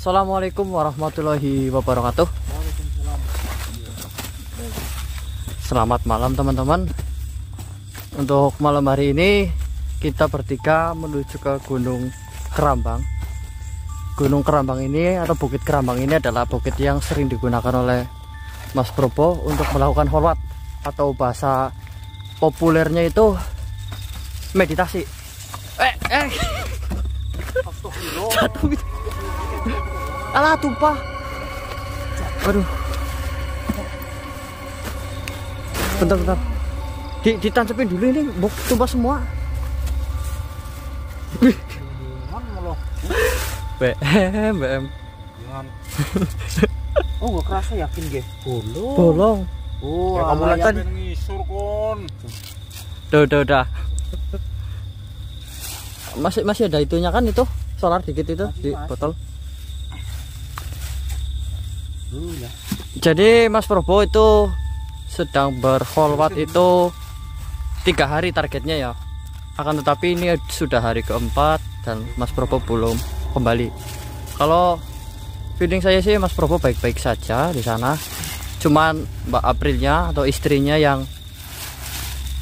Assalamualaikum warahmatullahi wabarakatuh. Selamat malam teman-teman. Untuk malam hari ini kita bertiga menuju ke Gunung Kerambang. Gunung Kerambang ini atau Bukit Kerambang ini adalah bukit yang sering digunakan oleh Mas Probo untuk melakukan kholwat, atau bahasa populernya itu meditasi. Jatuh gitu. Alah, tumpah. Aduh. Bentar. Ditancepin dulu ini, tumpah semua. BM. Oh, gak kerasa yakin, guys. Bolong. Oh, kamu lantan ngisur kon. Udah. Masih ada itunya kan, itu solar dikit itu masih, di botol. Jadi Mas Probo itu sedang berkholwat itu 3 hari targetnya ya. Akan tetapi ini sudah hari keempat dan Mas Probo belum kembali. Kalau feeling saya sih Mas Probo baik-baik saja di sana. Cuman Mbak Aprilnya atau istrinya yang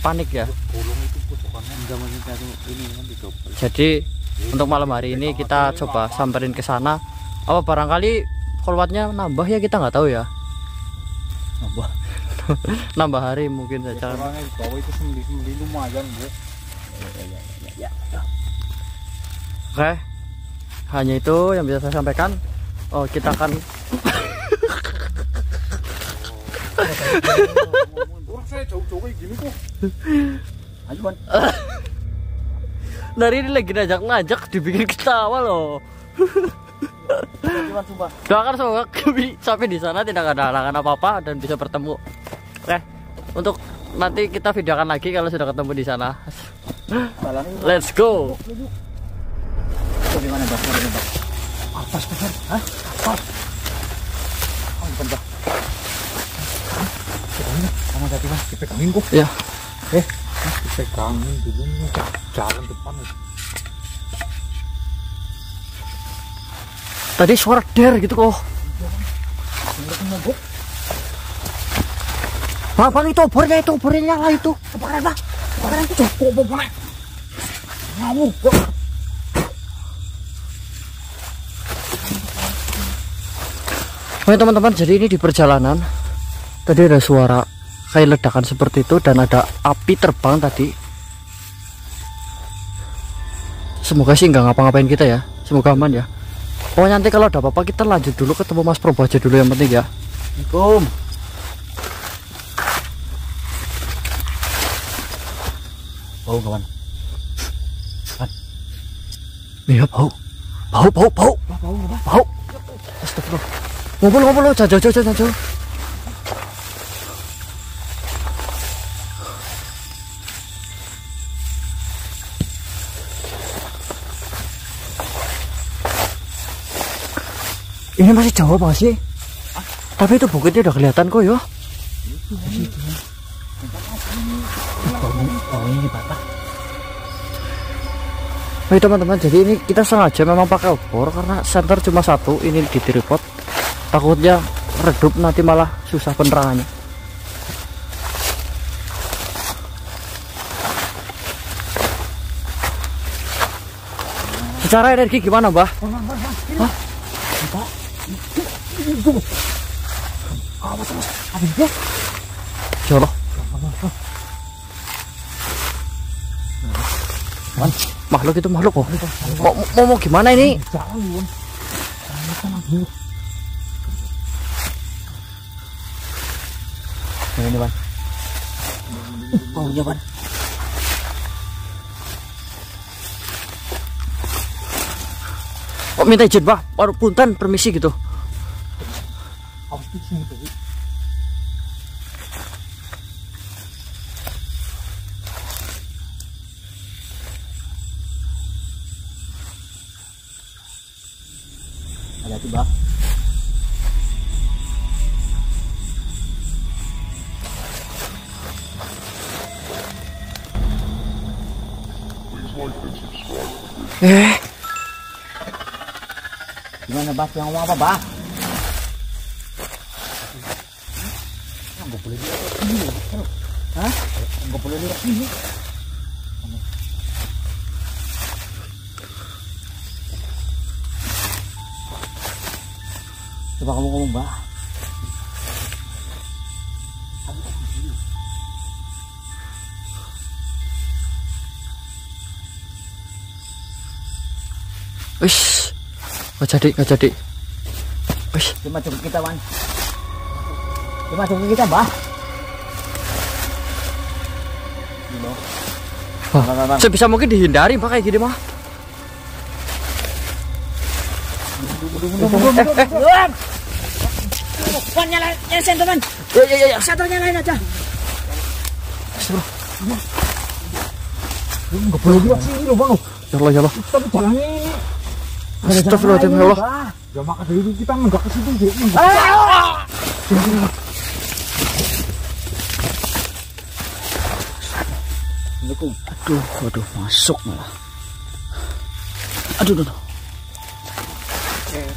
panik ya. Jadi untuk malam hari ini kita coba samperin ke sana. Apa barangkali kholwatnya nambah ya, kita nggak tahu ya. Nambah hari mungkin saja. Oke, hanya itu yang bisa saya sampaikan. Oh, kita akan dari ini lagi ngajak dibikin ketawa loh. Doakan semoga sampai di sana tidak ada halangan apa-apa dan bisa bertemu. Oke, untuk nanti kita videokan lagi kalau sudah ketemu di sana. Let's go. Gimana bang? Atas besar, hah? Atas. Oh, bentar. Kamu jadi mas, dipegangin kok? Ya. Mas dipegangin dulu nih, jalan depan. Tadi suara der gitu kok. Bang, itu obornya, nyala itu. Kebakaran, Bang. Kebakaran itu. Ngawur, Bang. Oke teman-teman, jadi ini di perjalanan. Tadi ada suara kayak ledakan seperti itu dan ada api terbang tadi. Semoga sih nggak ngapa-ngapain kita ya. Semoga aman ya. Pokoknya nanti kalau ada apa-apa kita lanjut dulu ketemu Mas Probo aja dulu yang penting ya. Assalamualaikum. Bau kawan. Lihat bau. Bau. Astagfirullah. Ngumpul lo, jauh. Ini masih jauh banget sih. Tapi itu bukitnya udah kelihatan kok, yo. Baik teman-teman, jadi ini kita sengaja memang pakai obor karena senter cuma satu, ini di tripod. Takutnya redup nanti malah susah penerangannya. Secara energi gimana, Mbah? Hah? Awas, habis. Joroh. Makhluk itu makhluk kok. Mau gimana ini? Ini, Bang. Baunya, Bang. Minta izin, Pak. Punten, permisi gitu. Hati-hati, Pak. Bah, yang ngomong apa, Bah? Enggak boleh lihat ini. Hah? Enggak boleh lihat ini. Coba kamu ngomong, Bah. Ush, gak jadi. Ush, cuma cukup kita, Wan. Cuma cukup kita, Bah. Bah, sebisa mungkin dihindari, Bah, kayak gini, Bah. Wan, nyalain teman. Iya. Satu nyalain aja. Enggak perlu buat sini loh, Bang. Jalan. Kita jalan ini. Astagfirullahaladzim, ya Allah. Ya maka dari itu kita enggak ke situ. Aduh, masuk malah. Aduh.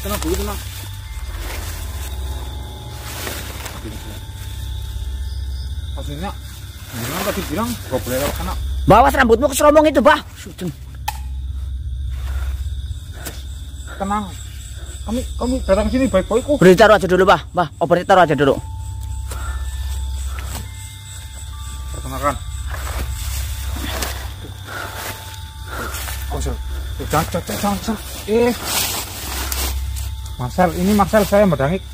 Tenang dulu, tenang. Maksudnya, bilang tadi bilang, gak boleh lewat sana. Bawas rambutmu ke seromong itu, Bah. Tenang, kami datang sini baik-baik kok. Beritaruh taruh aja dulu, Bah, opernya taruh aja dulu. Perkenalkan. Konsul, jangan, Sir. Marcel, ini Marcel, saya Mbak Dangik.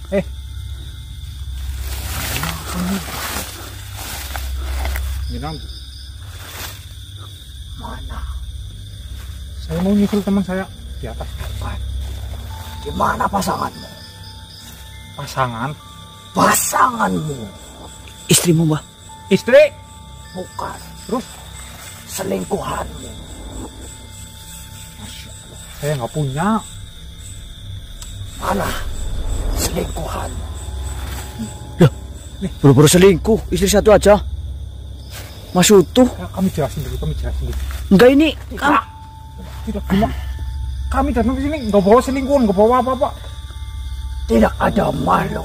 Mana? Saya mau nyusul teman saya di atas. Di mana pasanganmu? Pasanganmu? Istrimu, Mbak. Istri? Bukan. Terus? Selingkuhanmu. Masya Allah, saya nggak punya. Mana selingkuhan? Loh, buru-buru selingkuh, istri satu aja. Mas utuh. Kami jelasin dulu. Enggak ini. Tidak guna. Kami datang ke sini nggak bawa selingkuhan, nggak bawa apa-apa. Tidak ada makhluk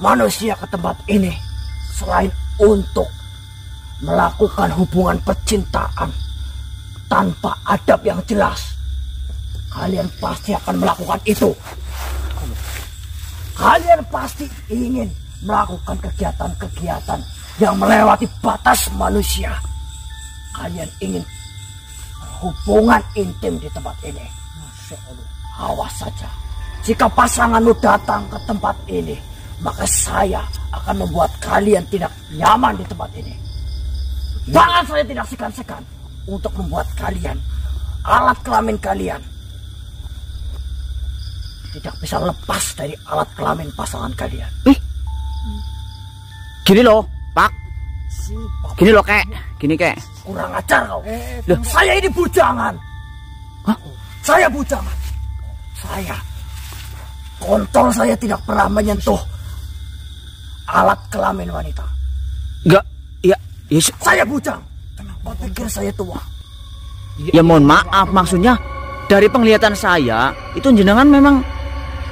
manusia ke tempat ini selain untuk melakukan hubungan percintaan tanpa adab yang jelas. Kalian pasti akan melakukan itu. Kalian pasti ingin melakukan kegiatan-kegiatan yang melewati batas manusia. Kalian ingin hubungan intim di tempat ini. Masya Allah. Awas saja. Jika pasanganmu datang ke tempat ini, maka saya akan membuat kalian tidak nyaman di tempat ini. Jangan saya tidak segan-segan untuk membuat kalian, alat kelamin kalian, tidak bisa lepas dari alat kelamin pasangan kalian. Gini loh, Pak. Gini loh, Kek. Gini, Kek. Kurang ajar kau. Saya ini bujangan. Hah? Saya bujangan. Saya. Kontol saya tidak pernah menyentuh alat kelamin wanita. Enggak. Iya. Saya bujang. Kenapa pikir saya tua? Ya mohon maaf, maksudnya dari penglihatan saya itu jenengan memang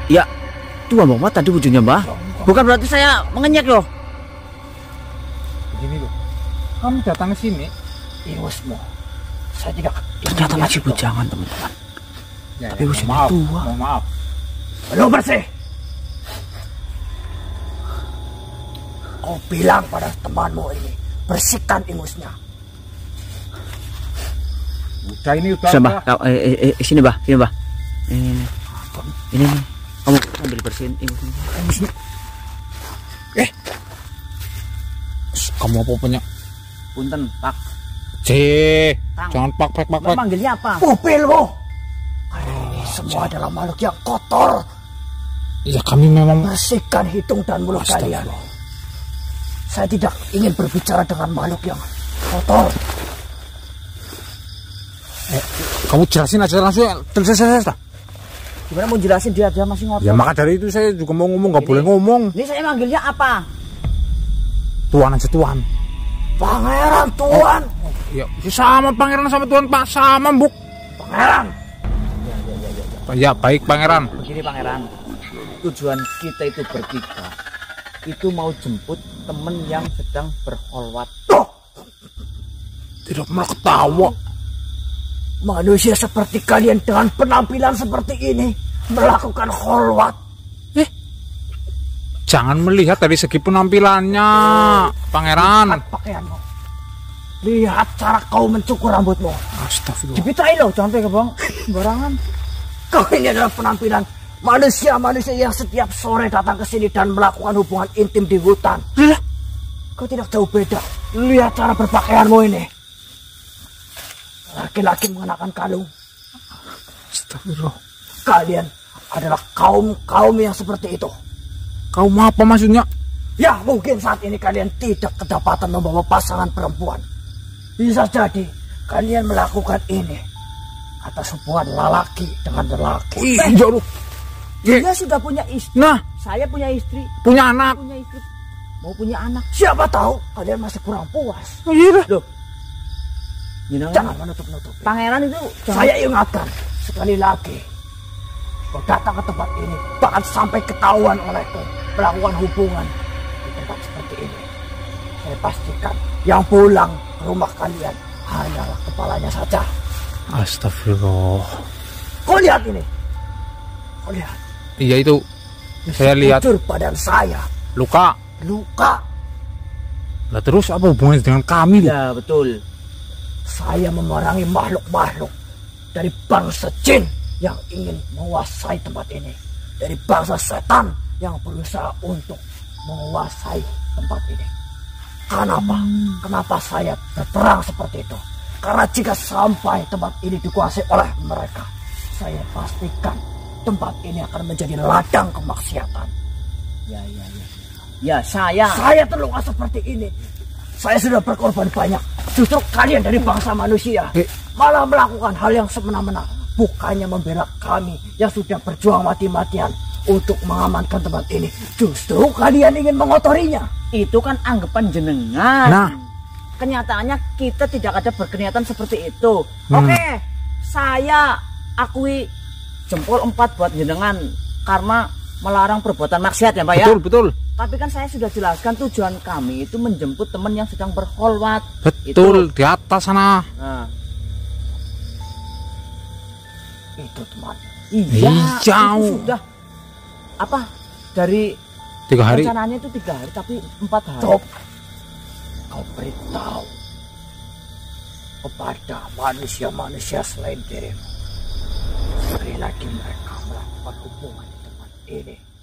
ya tua banget tadi wujudnya, Mbah. Bukan berarti saya mengenyek loh. Begini loh, kamu datang ke sini, Iwasmu. Saya tidak. Ternyata masih bujangan, teman-teman. Ya, tapi wujudnya tua. Maaf. Belum bersih. Kau bilang pada temanmu ini, bersihkan ingusnya. Udah ini udah. Sini bah. Ini nih. Kamu ambil bersihin ingusnya. Kamu apa punya? Punten, Pak. Jangan pak. Manggilnya apa? Pupil, Bu. Ini semua adalah makhluk yang kotor. Ya kami memang bersihkan hidung dan mulut kalian. Saya tidak ingin berbicara dengan makhluk yang kotor. Kamu jelasin aja langsung. Selesai. Gimana mau jelasin dia masih ngotot? Ya maka dari itu saya juga mau ngomong, nggak boleh ngomong. Ini saya manggilnya apa? Tuan aja, Tuan. Pangeran, Tuan. Iya, sama Pangeran sama Tuan, Pak. Sama, Buk. Pangeran. Ya, baik, Pangeran. Begini, Pangeran. tujuan kita itu bertiga itu mau jemput temen yang sedang berholwat. Tidak mau ketawa. Manusia seperti kalian dengan penampilan seperti ini melakukan holwat. Jangan melihat dari segi penampilannya, Pangeran. Lihat pakaianmu, lihat cara kau mencukur rambutmu. Astagfirullah. Dipitain loh, jangan pegang barangan. Kau ini adalah penampilan manusia-manusia yang setiap sore datang ke sini dan melakukan hubungan intim di hutan. Kau tidak jauh beda. Lihat cara berpakaianmu ini. Laki-laki mengenakan kalung. Astagfirullah. Kalian adalah kaum-kaum yang seperti itu. Kaum apa maksudnya? Ya mungkin saat ini kalian tidak kedapatan membawa pasangan perempuan. Bisa jadi kalian melakukan ini atas hubungan lelaki dengan lelaki. Dia sudah punya istri. Nah, saya punya istri. Punya anak. Punya istri. Mau punya anak. Siapa tahu kalian masih kurang puas. Loh, jangan menutup-nutup. Pangeran itu. Saya ingatkan sekali lagi. Kau datang ke tempat ini, bahkan sampai ketahuan olehku melakukan hubungan di tempat seperti ini, saya pastikan yang pulang ke rumah kalian hanyalah kepalanya saja. Astagfirullah. Kau lihat ini. Kau lihat. Iya itu. Saya lihat. Hancur badan saya. Luka. Luka. Nah terus apa hubungannya dengan kami? Ya betul. Saya memerangi makhluk-makhluk dari bangsa jin yang ingin menguasai tempat ini, dari bangsa setan yang berusaha untuk menguasai tempat ini. Kenapa? Kenapa saya berperang seperti itu? Karena jika sampai tempat ini dikuasai oleh mereka, saya pastikan tempat ini akan menjadi ladang kemaksiatan. Ya, saya terluka seperti ini. Saya sudah berkorban banyak. Justru kalian dari bangsa manusia malah melakukan hal yang semena-mena. Bukannya membela kami yang sudah berjuang mati-matian untuk mengamankan tempat ini. Justru kalian ingin mengotorinya. Itu kan anggapan jenengan. Nah, kenyataannya kita tidak ada berkeniatan seperti itu. Oke, saya akui jempol 4 buat jenengan karena melarang perbuatan maksiat ya Pak ya. Betul, betul. Tapi kan saya sudah jelaskan tujuan kami itu menjemput teman yang sedang berholwat. Betul, itu. Di atas sana. Nah. Itu teman. Iya. Itu sudah apa dari 3 hari. Rencananya itu 3 hari tapi 4 hari. Stop. Kau beritahu kepada manusia-manusia selain dirimu. Sekali lagi mereka melakukan hubungan di tempat ini.